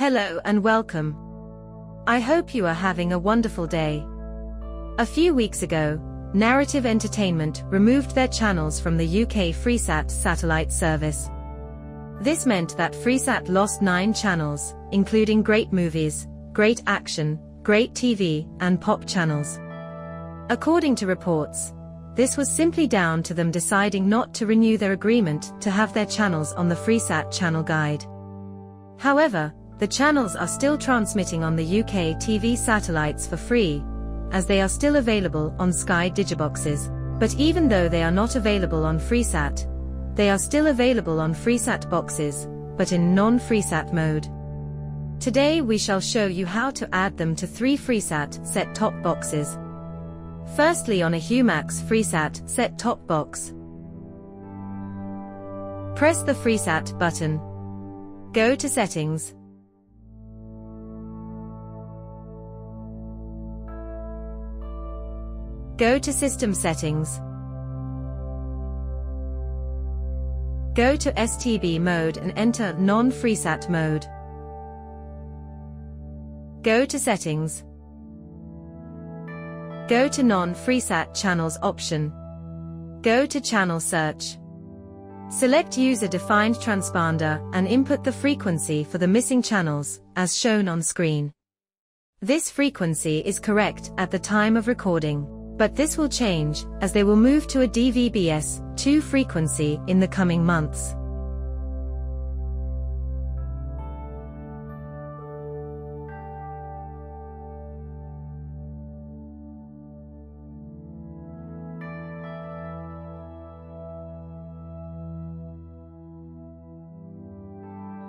Hello and welcome. I hope you are having a wonderful day. A few weeks ago, Narrative Entertainment removed their channels from the UK Freesat satellite service. This meant that Freesat lost 9 channels, including Great Movies, Great Action, Great TV, and POP channels. According to reports, this was simply down to them deciding not to renew their agreement to have their channels on the Freesat channel guide. However, the channels are still transmitting on the UK TV satellites for free, as they are still available on Sky digiboxes, but even though they are not available on Freesat, they are still available on Freesat boxes, but in non-Freesat mode. Today we shall show you how to add them to 3 Freesat set-top boxes. Firstly, on a Humax Freesat set-top box, press the Freesat button. Go to Settings. Go to System Settings. Go to STB mode and enter non-Freesat mode. Go to Settings. Go to non-Freesat channels option. Go to Channel Search. Select user-defined transponder and input the frequency for the missing channels, as shown on screen. This frequency is correct at the time of recording, but this will change as they will move to a DVB-S2 frequency in the coming months.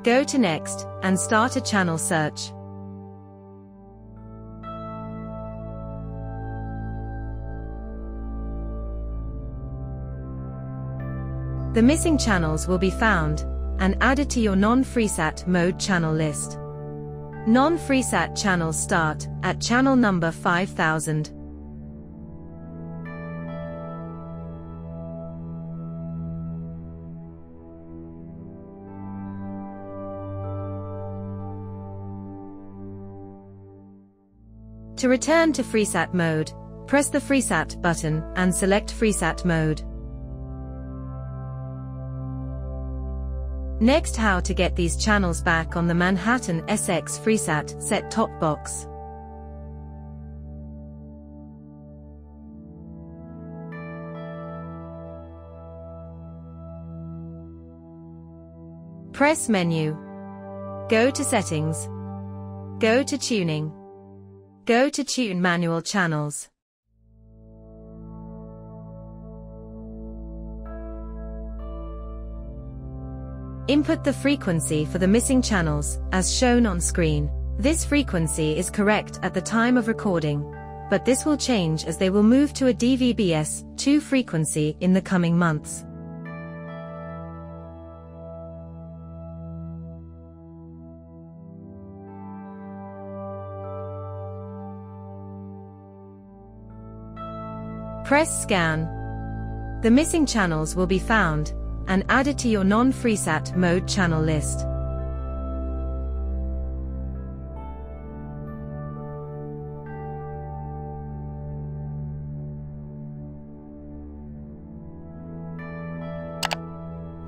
Go to Next, and start a channel search. The missing channels will be found, and added to your non-Freesat mode channel list. Non-Freesat channels start at channel number 5000. To return to Freesat mode, press the Freesat button and select Freesat mode. Next, how to get these channels back on the Manhattan SX Freesat set-top box. Press Menu. Go to Settings. Go to Tuning. Go to Tune Manual Channels. Input the frequency for the missing channels, as shown on screen. This frequency is correct at the time of recording, but this will change as they will move to a DVB-S2 frequency in the coming months. Press Scan. The missing channels will be found and added to your non-Freesat mode channel list.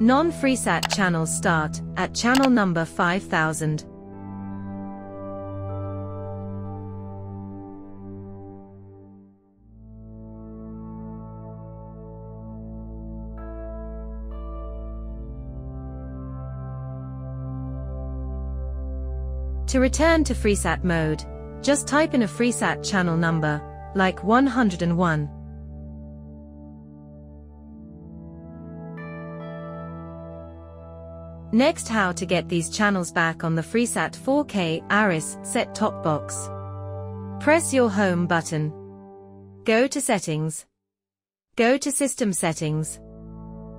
Non-Freesat channels start at channel number 5000. To return to Freesat mode, just type in a Freesat channel number, like 101. Next, how to get these channels back on the Freesat 4K Aris set-top box. Press your Home button. Go to Settings. Go to System Settings.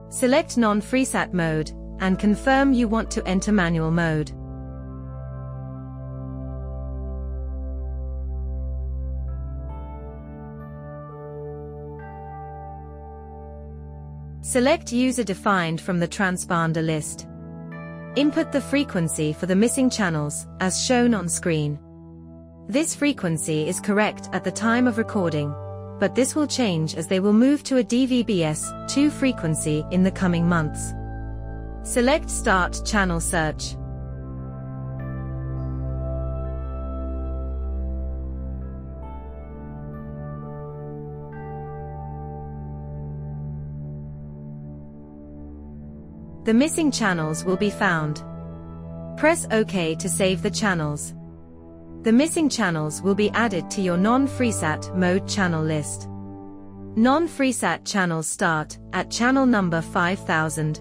Select non-Freesat mode, and confirm you want to enter manual mode. Select User Defined from the transponder list. Input the frequency for the missing channels, as shown on screen. This frequency is correct at the time of recording, but this will change as they will move to a DVB-S2 frequency in the coming months. Select Start Channel Search. The missing channels will be found. Press OK to save the channels. The missing channels will be added to your non-Freesat mode channel list. Non-Freesat channels start at channel number 5000.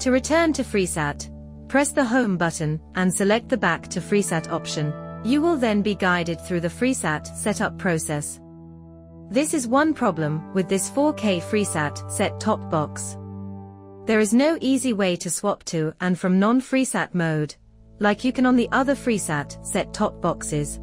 To return to Freesat, press the Home button and select the Back to Freesat option. You will then be guided through the Freesat setup process. This is one problem with this 4K Freesat set-top box. There is no easy way to swap to and from non-Freesat mode, like you can on the other Freesat set-top boxes.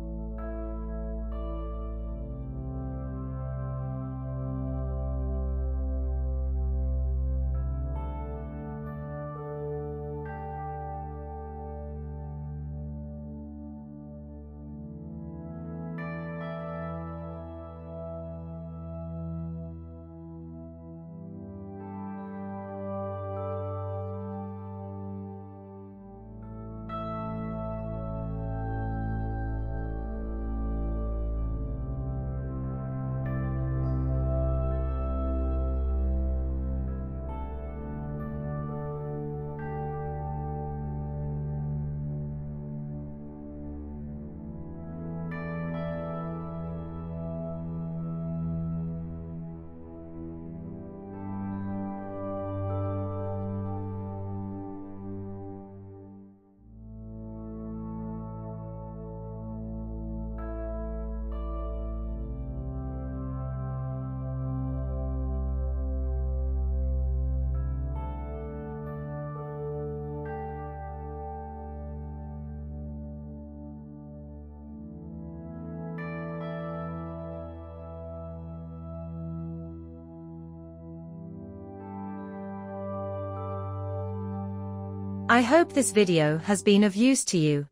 I hope this video has been of use to you.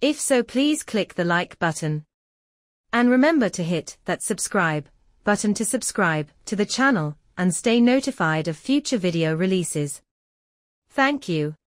If so, please click the like button. And remember to hit that subscribe button to subscribe to the channel and stay notified of future video releases. Thank you.